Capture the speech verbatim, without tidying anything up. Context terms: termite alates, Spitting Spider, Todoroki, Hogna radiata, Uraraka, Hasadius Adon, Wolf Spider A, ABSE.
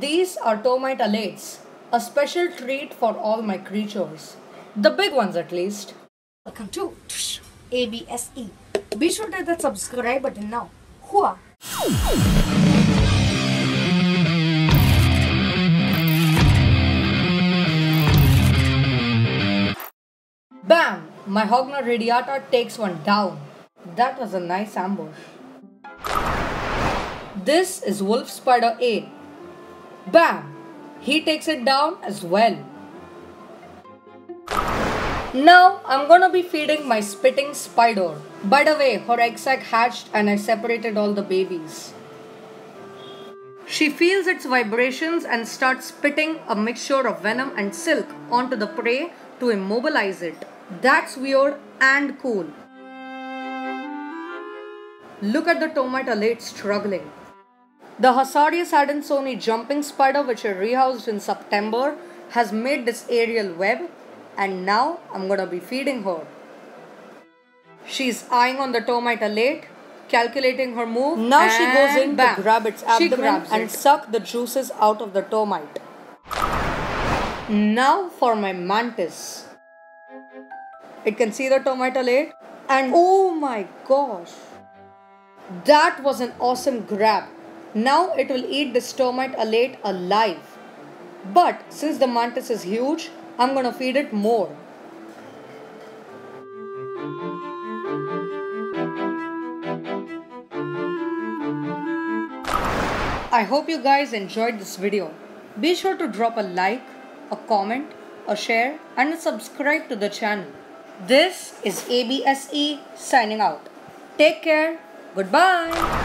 These are tomatalates, a special treat for all my creatures. The big ones at least. Welcome to A B S E. Be sure to hit that subscribe button now. Hua! Bam! My Hogna radiata takes one down. That was a nice ambush. This is Wolf Spider A. Bam! He takes it down as well. Now I'm gonna be feeding my Spitting Spider. By the way, her egg sac hatched and I separated all the babies. She feels its vibrations and starts spitting a mixture of venom and silk onto the prey to immobilize it. That's weird and cool. Look at the tomatalate struggling. The Hasadius Adon jumping spider, which I rehoused in September, has made this aerial web, and now I'm gonna be feeding her. She's eyeing on the tomatalate, calculating her move. Now she goes in bam. to grab its abdomen grabs and it. suck the juices out of the tomite. Now for my mantis. It can see the tomatalate, and oh my gosh, that was an awesome grab. Now it will eat this tomatalate alive. But since the mantis is huge, I'm gonna feed it more. I hope you guys enjoyed this video. Be sure to drop a like, a comment, a share, and a subscribe to the channel. This is A B S E signing out. Take care. Goodbye.